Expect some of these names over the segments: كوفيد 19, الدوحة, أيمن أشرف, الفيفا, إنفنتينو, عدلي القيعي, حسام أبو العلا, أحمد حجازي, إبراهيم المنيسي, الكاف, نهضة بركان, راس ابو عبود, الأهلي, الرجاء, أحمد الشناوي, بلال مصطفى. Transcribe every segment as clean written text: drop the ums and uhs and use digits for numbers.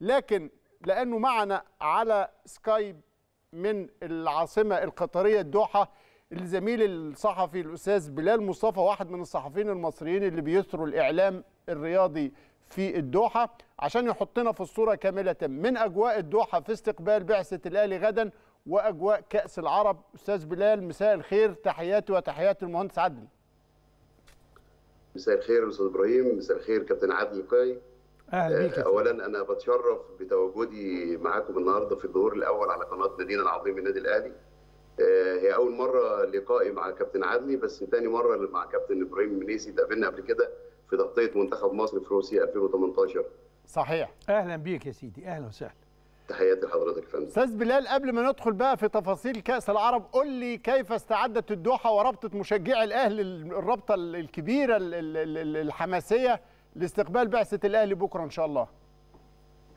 لكن لأنه معنا على سكايب من العاصمة القطرية الدوحة الزميل الصحفي الأستاذ بلال مصطفى، واحد من الصحفيين المصريين اللي بيثروا الإعلام الرياضي في الدوحة، عشان يحطنا في الصورة كاملة من أجواء الدوحة في استقبال بعثة الأهلي غدا وأجواء كأس العرب. أستاذ بلال مساء الخير، تحياتي وتحيات المهندس عدلي. مساء الخير أستاذ إبراهيم، مساء الخير كابتن عدلي القيعي. أولا أنا بتشرف بتواجدي معاكم النهارده في الظهور الأول على قناة نادينا العظيم النادي الأهلي. هي أول مرة لقائي مع كابتن عدلي، بس تاني مرة مع كابتن إبراهيم المنيسي، تقابلنا قبل كده في تغطية منتخب مصر في روسيا 2018. صحيح، أهلا بيك يا سيدي، أهلا وسهلا. تحياتي لحضرتك يا فندم. أستاذ بلال، قبل ما ندخل بقى في تفاصيل كأس العرب، قول لي كيف استعدت الدوحة ورابطة مشجعي الأهلي الرابطة الكبيرة الحماسية لاستقبال بعثة الأهلي بكرة إن شاء الله؟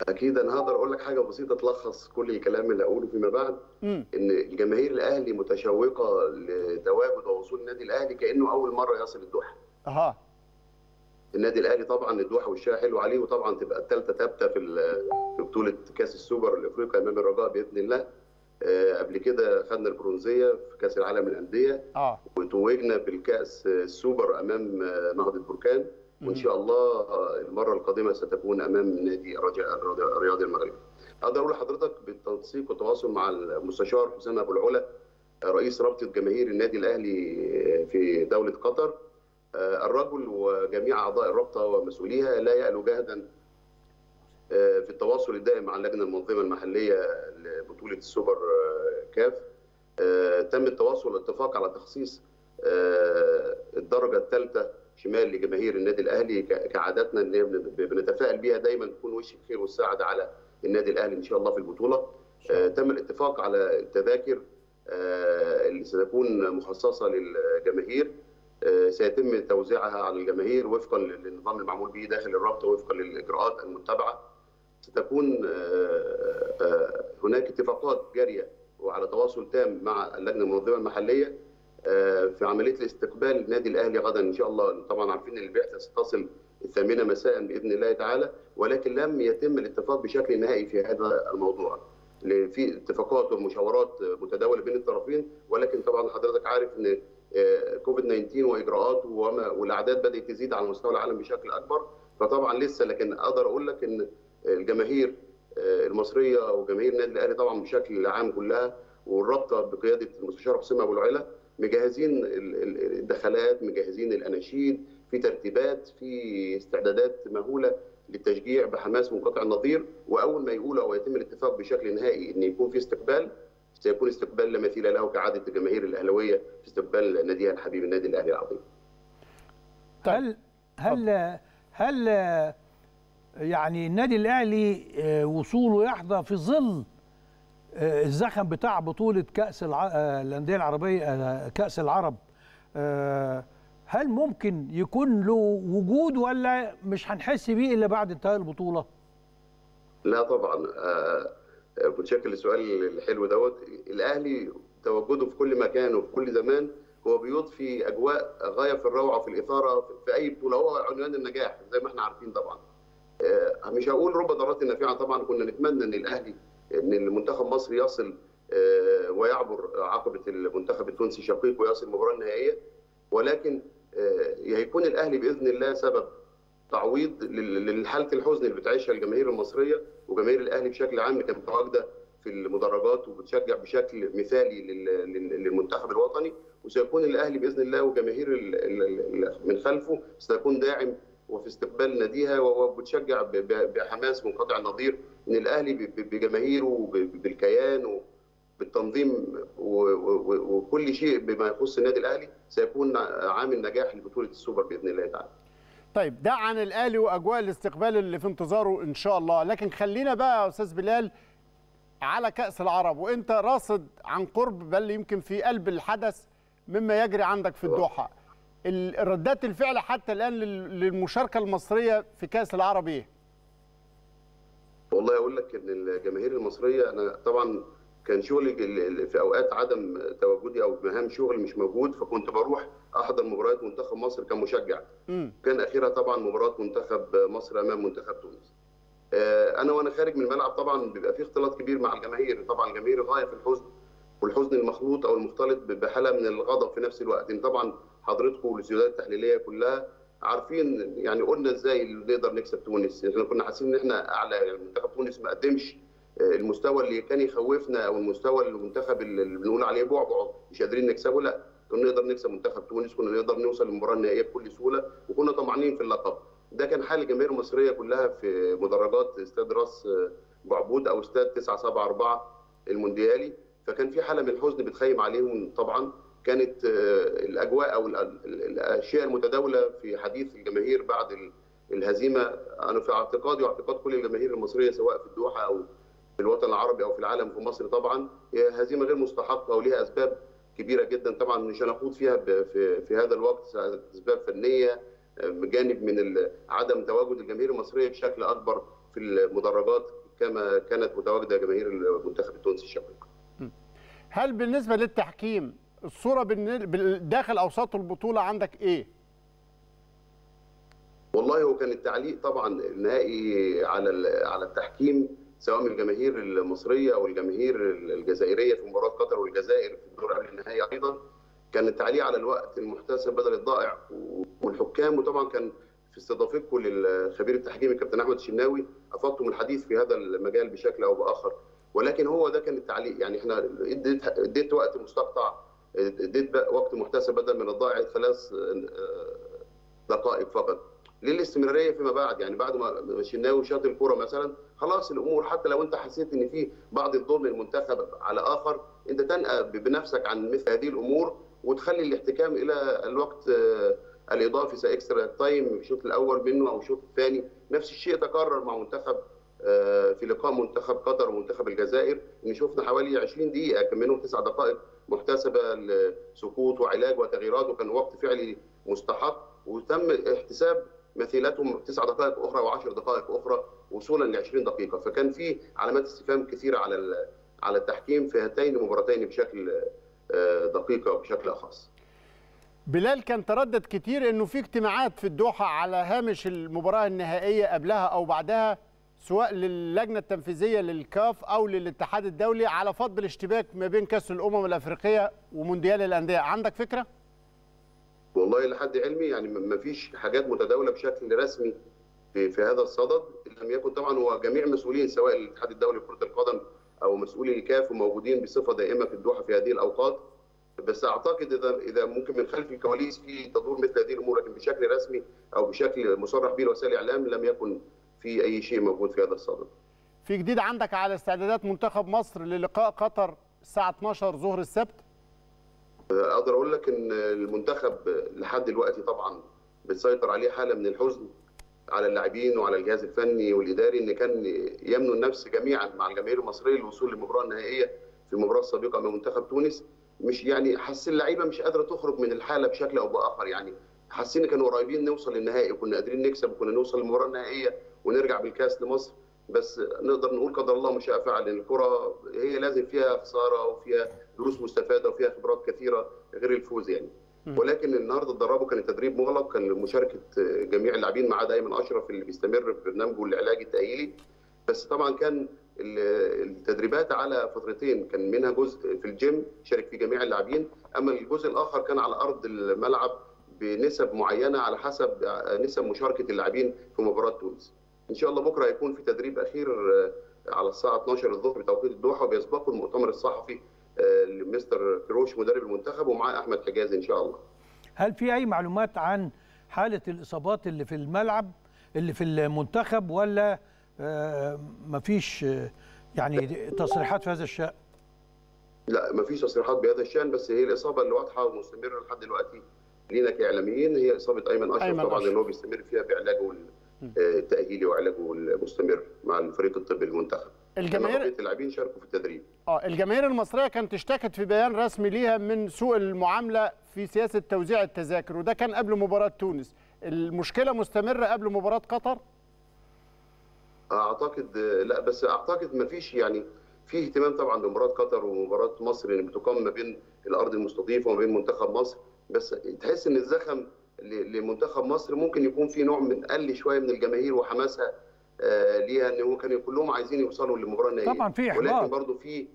أكيد أنا هقدر أقول لك حاجة بسيطة تلخص كل الكلام اللي أقوله فيما بعد، إن الجماهير الأهلي متشوقة لتواجد ووصول النادي الأهلي كأنه أول مرة يصل الدوحة. أها. النادي الاهلي طبعا الدوحه وشها حلو عليه، وطبعا تبقى الثالثه ثابته في بطوله كاس السوبر الافريقي امام الرجاء باذن الله. قبل كده خدنا البرونزيه في كاس العالم للانديه، وتوجنا بالكاس السوبر امام نهضه بركان، وان شاء الله المره القادمه ستكون امام نادي الرجاء الرياضي المغربي. اقدر اقول لحضرتك بالتنسيق والتواصل مع المستشار حسام ابو العلا رئيس رابطه جماهير النادي الاهلي في دوله قطر، الرجل وجميع أعضاء الرابطة ومسؤوليها لا يألو جهدا في التواصل الدائم مع اللجنة المنظمة المحلية لبطولة السوبر كاف. تم التواصل والاتفاق على تخصيص الدرجة الثالثة شمال لجماهير النادي الأهلي كعاداتنا اللي بنتفائل بيها دايما، تكون وش الخير والسعادة على النادي الأهلي إن شاء الله في البطولة. تم الاتفاق على التذاكر اللي ستكون مخصصة للجماهير، سيتم توزيعها على الجماهير وفقا للنظام المعمول به داخل الرابطه، وفقا للاجراءات المتبعه. ستكون هناك اتفاقات جاريه وعلى تواصل تام مع اللجنه المنظمه المحليه في عمليه استقبال النادي الاهلي غدا ان شاء الله. طبعا عارفين ان البعثه ستصل الثامنه مساء باذن الله تعالى، ولكن لم يتم الاتفاق بشكل نهائي في هذا الموضوع. في اتفاقات ومشاورات متداوله بين الطرفين، ولكن طبعا حضرتك عارف ان كوفيد 19 واجراءاته والاعداد بدات تزيد على مستوى العالم بشكل اكبر، فطبعا لسه. لكن اقدر اقول لك ان الجماهير المصريه وجماهير النادي الاهلي طبعا بشكل عام كلها، والرابطه بقياده المستشار حسام ابو العلا، مجهزين الدخلات، مجهزين الاناشيد، في ترتيبات، في استعدادات مهوله للتشجيع بحماس منقطع النظير. واول ما يقولوا او يتم الاتفاق بشكل نهائي ان يكون في استقبال، سيكون استقبال لا مثيل له كعادة الجماهير الأهلاوية في استقبال ناديها الحبيب النادي الأهلي العظيم. طيب. هل يعني النادي الأهلي وصوله يحظى في ظل الزخم بتاع بطولة كأس الأندية العربية كأس العرب، هل ممكن يكون له وجود ولا مش هنحس بيه إلا بعد انتهاء البطولة؟ لا طبعا. بتشكل السؤال الحلو دوت. الاهلي تواجده في كل مكان وفي كل زمان هو بيضفي اجواء غايه في الروعه، في الاثاره، في اي بطوله، هو عنوان النجاح زي ما احنا عارفين طبعا. مش هقول رب ضارات نافعه، طبعا كنا نتمنى ان الاهلي ان المنتخب مصر يصل ويعبر عقبه المنتخب التونسي الشقيق ويصل المباراه النهائيه، ولكن هيكون الاهلي باذن الله سبب تعويض لحاله الحزن اللي بتعيشها الجماهير المصريه وجماهير الاهلي بشكل عام، اللي كانت متواجده في المدرجات وبتشجع بشكل مثالي للمنتخب الوطني. وسيكون الاهلي باذن الله وجماهير من خلفه ستكون داعم وفي استقبال ناديها، وبتشجع بحماس منقطع النظير. ان الاهلي بجماهيره، بالكيان، بالتنظيم، وكل شيء بما يخص النادي الاهلي سيكون عامل نجاح لبطوله السوبر باذن الله تعالى. طيب، ده عن الأهلي وأجواء الاستقبال اللي في انتظاره إن شاء الله. لكن خلينا بقى يا أستاذ بلال على كأس العرب، وأنت راصد عن قرب بل يمكن في قلب الحدث مما يجري عندك في الدوحة، ردات الفعل حتى الآن للمشاركة المصرية في كأس العرب إيه؟ والله أقول لك إن الجماهير المصرية، أنا طبعا كان شغلي في اوقات عدم تواجدي او مهام شغل مش موجود، فكنت بروح احضر مباريات منتخب مصر كمشجع. كان اخيرا طبعا مباراه منتخب مصر امام منتخب تونس. انا وانا خارج من الملعب طبعا بيبقى في اختلاط كبير مع الجماهير، طبعا الجماهير غايه في الحزن، والحزن المخلوط او المختلط بحاله من الغضب في نفس الوقت. يعني طبعا حضرتكم والسيادات التحليليه كلها عارفين يعني قلنا ازاي نقدر نكسب تونس، احنا كنا حاسين ان احنا على منتخب تونس ما قدمش المستوى اللي كان يخوفنا، او المستوى المنتخب اللي بنقول عليه بعبع مش قادرين نكسبه. لا، كنا نقدر نكسب منتخب تونس، كنا نقدر نوصل للمباراه النهائيه بكل سهوله، وكنا طمعانين في اللقب. ده كان حال الجماهير المصريه كلها في مدرجات استاد راس بعبود او استاد 974 المونديالي، فكان في حاله من الحزن بتخيم عليهم. طبعا كانت الاجواء او الاشياء المتداوله في حديث الجماهير بعد الهزيمه، انا في اعتقادي واعتقاد كل الجماهير المصريه سواء في الدوحه او في الوطن العربي او في العالم في مصر، طبعا هي هزيمه غير مستحقه وليها اسباب كبيره جدا، طبعا مش هنخوض فيها في هذا الوقت، اسباب فنيه بجانب من عدم تواجد الجماهير المصريه بشكل اكبر في المدرجات كما كانت متواجده جماهير المنتخب التونسي الشقيق. هل بالنسبه للتحكيم الصوره داخل اوساط البطوله عندك ايه؟ والله هو كان التعليق طبعا النهائي على التحكيم سواء من الجماهير المصريه او الجماهير الجزائريه في مباراه قطر والجزائر في الدور قبل النهائي ايضا، كان التعليق على الوقت المحتسب بدل الضائع والحكام. وطبعا كان في استضافتكم للخبير التحكيم الكابتن احمد الشناوي افضتم الحديث في هذا المجال بشكل او باخر، ولكن هو ده كان التعليق. يعني احنا اديت وقت مستقطع، اديت وقت محتسب بدل من الضائع 3 دقائق فقط للاستمراريه فيما بعد. يعني بعد ما الشناوي شاط الكوره مثلا خلاص الامور، حتى لو انت حسيت ان في بعض الظلم المنتخب على اخر، انت تنأى بنفسك عن مثل هذه الامور وتخلي الاحتكام الى الوقت الاضافي ساكسترا تايم، الشوط الاول منه او الشوط الثاني. نفس الشيء تكرر مع منتخب في لقاء منتخب قطر ومنتخب الجزائر، ان شفنا حوالي 20 دقيقه كان منهم 9 دقائق محتسبه لسقوط وعلاج وتغييرات، وكان وقت فعلي مستحق وتم احتساب مثيلتهم 9 دقائق اخرى و10 دقائق اخرى وصولا ل 20 دقيقه، فكان في علامات استفهام كثيره على التحكيم في هاتين المباراتين بشكل دقيق وبشكل خاص. بلال، كان تردد كتير انه في اجتماعات في الدوحه على هامش المباراه النهائيه قبلها او بعدها سواء للجنه التنفيذيه للكاف او للاتحاد الدولي على فض الاشتباك ما بين كاس الامم الافريقيه ومونديال الانديه، عندك فكره؟ والله لحد علمي يعني ما فيش حاجات متداوله بشكل رسمي في هذا الصدد، لم يكن طبعا هو جميع المسؤولين سواء الاتحاد الدولي لكره القدم او مسؤولي الكاف موجودين بصفه دائمه في الدوحه في هذه الاوقات، بس اعتقد اذا ممكن من خلف الكواليس في تدور مثل هذه الامور، لكن بشكل رسمي او بشكل مصرح به لوسائل الاعلام لم يكن في اي شيء موجود في هذا الصدد. في جديد عندك على استعدادات منتخب مصر للقاء قطر الساعه 12 ظهر السبت؟ اقدر اقول لك ان المنتخب لحد دلوقتي طبعا بتسيطر عليه حاله من الحزن على اللاعبين وعلى الجهاز الفني والاداري، ان كان يمنوا النفس جميعا مع الجماهير المصريه للوصول للمباراه النهائيه في المباراه السابقه مع منتخب تونس. مش يعني حاسين اللعيبه مش قادره تخرج من الحاله بشكل او باخر، يعني حاسين كانوا قريبين نوصل للنهائي وكنا قادرين نكسب وكنا نوصل للمباراه النهائيه ونرجع بالكاس لمصر، بس نقدر نقول قدر الله ما شاء فعل. الكره هي لازم فيها خساره وفيها دروس مستفاده وفيها خبرات كثيره غير الفوز يعني. ولكن النهارده اتدربوا، كان التدريب مغلق، كان مشاركه جميع اللاعبين ما عدا ايمن اشرف اللي بيستمر ببرنامجه العلاجي التاهيلي، بس طبعا كان التدريبات على فترتين، كان منها جزء في الجيم شارك فيه جميع اللاعبين، اما الجزء الاخر كان على ارض الملعب بنسب معينه على حسب نسب مشاركه اللاعبين في مباراه تونس. ان شاء الله بكره هيكون في تدريب اخير على الساعه 12 الظهر بتوقيت الدوحه، وبيسبقه المؤتمر الصحفي لمستر كروش مدرب المنتخب ومعاه احمد حجازي ان شاء الله. هل في اي معلومات عن حاله الاصابات اللي في الملعب اللي في المنتخب، ولا مفيش يعني تصريحات في هذا الشأن؟ لا مفيش تصريحات بهذا الشأن، بس هي الاصابه اللي واضحه ومستمره لحد دلوقتي لينا كاعلاميين هي اصابه ايمن اشرف، طبعا اللي هو بيستمر فيها بعلاجه التأهيلي وعلاجه المستمر مع الفريق الطبي المنتخب. الجماهير اللاعبين شاركوا في التدريب. الجماهير المصريه كانت اشتكت في بيان رسمي ليها من سوء المعامله في سياسه توزيع التذاكر، وده كان قبل مباراه تونس. المشكله مستمره قبل مباراه قطر؟ اعتقد لا، بس اعتقد ما فيش يعني في اهتمام طبعا بمباراه قطر ومباراه مصر اللي بتقام ما بين الارض المستضيفه وما بين منتخب مصر، بس تحس ان الزخم لمنتخب مصر ممكن يكون في نوع من قل شويه من الجماهير وحماسها ليها، ان كانوا كلهم عايزين يوصلوا للمباراه النهائيه طبعا، في احباط، ولكن برضه في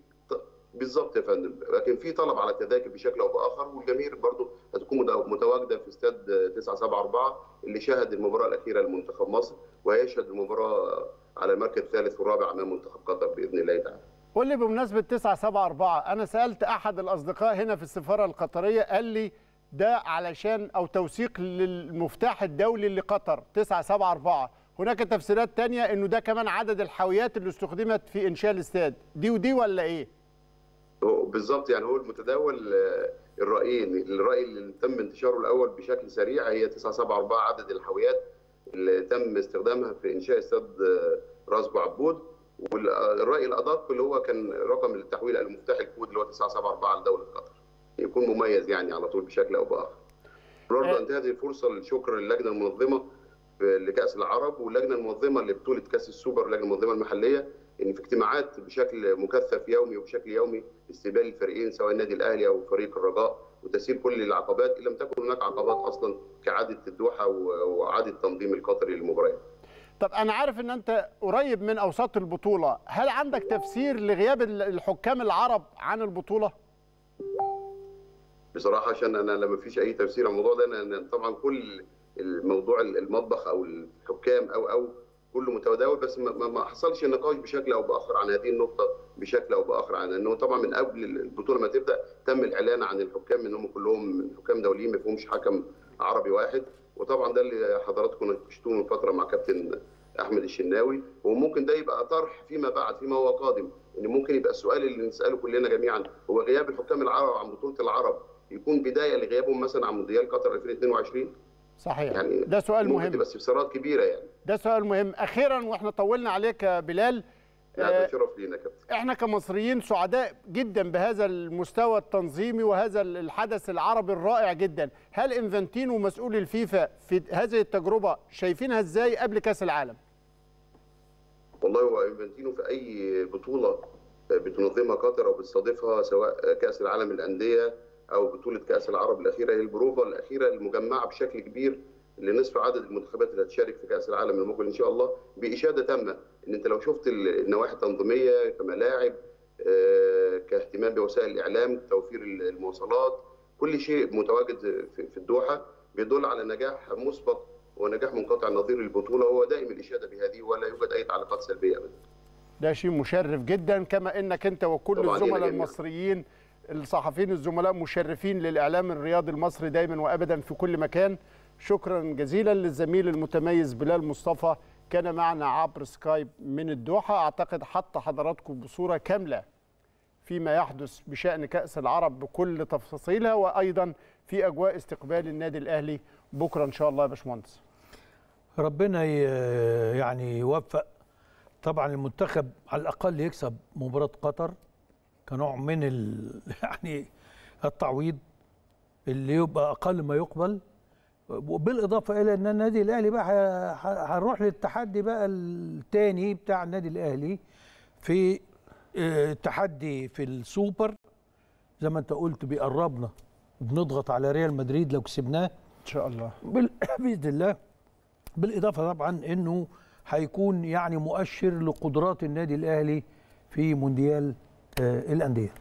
بالظبط يا فندم، لكن في طلب على التذاكر بشكل او باخر، والجماهير برضه هتكون متواجده في استاد 974 اللي شهد المباراه الاخيره لمنتخب مصر، وهيشهد المباراه على المركز الثالث والرابع امام منتخب قطر باذن الله تعالى. قول لي بمناسبه 974، انا سالت احد الاصدقاء هنا في السفاره القطريه قال لي ده علشان او توثيق للمفتاح الدولي لقطر 974، هناك تفسيرات ثانيه انه ده كمان عدد الحاويات اللي استخدمت في انشاء الاستاد، دي ودي ولا ايه؟ بالظبط، يعني هو المتداول الراي اللي تم انتشاره الاول بشكل سريع هي 974 عدد الحاويات اللي تم استخدامها في انشاء استاد راس ابو عبود، والراي الادق اللي هو كان رقم التحويل المفتاح الكود اللي هو 974 لدوله قطر، يكون مميز يعني على طول بشكل او باخر. برضه انتهت الفرصه للشكر للجنه المنظمه لكاس العرب واللجنه المنظمه لبطوله كاس السوبر، اللجنه المنظمه المحليه، ان في اجتماعات بشكل مكثف يومي وبشكل يومي استقبال الفريقين سواء النادي الاهلي او فريق الرجاء وتسهيل كل العقبات ان لم تكن هناك عقبات اصلا كعاده الدوحه وعاده التنظيم القطري للمباريات. طب انا عارف ان انت قريب من اوساط البطوله، هل عندك تفسير لغياب الحكام العرب عن البطوله؟ بصراحه عشان انا ما فيش اي تفسير على الموضوع ده، انا طبعا كل الموضوع المطبخ او الحكام او كله متداول، بس ما حصلش نقاش بشكل او باخر عن هذه النقطه بشكل او باخر، عن انه طبعا من قبل البطوله ما تبدا تم الاعلان عن الحكام انهم كلهم حكام دوليين ما فيهمش حكم عربي واحد، وطبعا ده اللي حضراتكم ناقشتوه من فتره مع كابتن احمد الشناوي، وممكن ده يبقى طرح فيما بعد فيما هو قادم، ان ممكن يبقى السؤال اللي نساله كلنا جميعا هو غياب الحكام العرب عن بطوله العرب يكون بدايه لغيابهم مثلا عن مونديال قطر 2022؟ صحيح يعني ده سؤال مهم، بس استفسارات كبيره يعني، ده سؤال مهم. اخيرا واحنا طولنا عليك يا بلال، ده شرف لينا كابتن، احنا كمصريين سعداء جدا بهذا المستوى التنظيمي وهذا الحدث العربي الرائع جدا، هل إنفنتينو مسؤول الفيفا في هذه التجربه شايفينها ازاي قبل كاس العالم؟ والله هو إنفنتينو في اي بطوله بتنظمها قطر او بتستضيفها سواء كاس العالم للانديه او بطوله كاس العرب الاخيره، هي البروفه الاخيره المجمعه بشكل كبير لنصف عدد المنتخبات اللي هتشارك في كاس العالم المقبل ان شاء الله، باشاده تامه ان انت لو شفت النواحي التنظيميه كملاعب كاهتمام بوسائل الاعلام، توفير المواصلات، كل شيء متواجد في الدوحه بيدل على نجاح مسبق ونجاح منقطع النظير للبطوله، وهو دائم الاشاده بهذه ولا يوجد اي تعليقات سلبيه ابدا. ده شيء مشرف جدا، كما انك انت وكل الزملاء المصريين الصحفيين الزملاء مشرفين للإعلام الرياضي المصري دايما وأبدا في كل مكان. شكرا جزيلا للزميل المتميز بلال مصطفى، كان معنا عبر سكايب من الدوحة. أعتقد حط حضراتكم بصورة كاملة فيما يحدث بشأن كأس العرب بكل تفاصيلها، وأيضا في أجواء استقبال النادي الأهلي بكرة إن شاء الله يا باشمهندس. ربنا يعني يوفق طبعا المنتخب على الأقل يكسب مباراة قطر كنوع من يعني التعويض اللي يبقى اقل ما يقبل، وبالاضافه الى ان النادي الاهلي بقى هنروح للتحدي بقى الثاني بتاع النادي الاهلي في تحدي في السوبر، زي ما انت قلت بيقربنا بنضغط على ريال مدريد لو كسبناه ان شاء الله باذن الله، بالاضافه طبعا انه هيكون يعني مؤشر لقدرات النادي الاهلي في مونديال الأندية.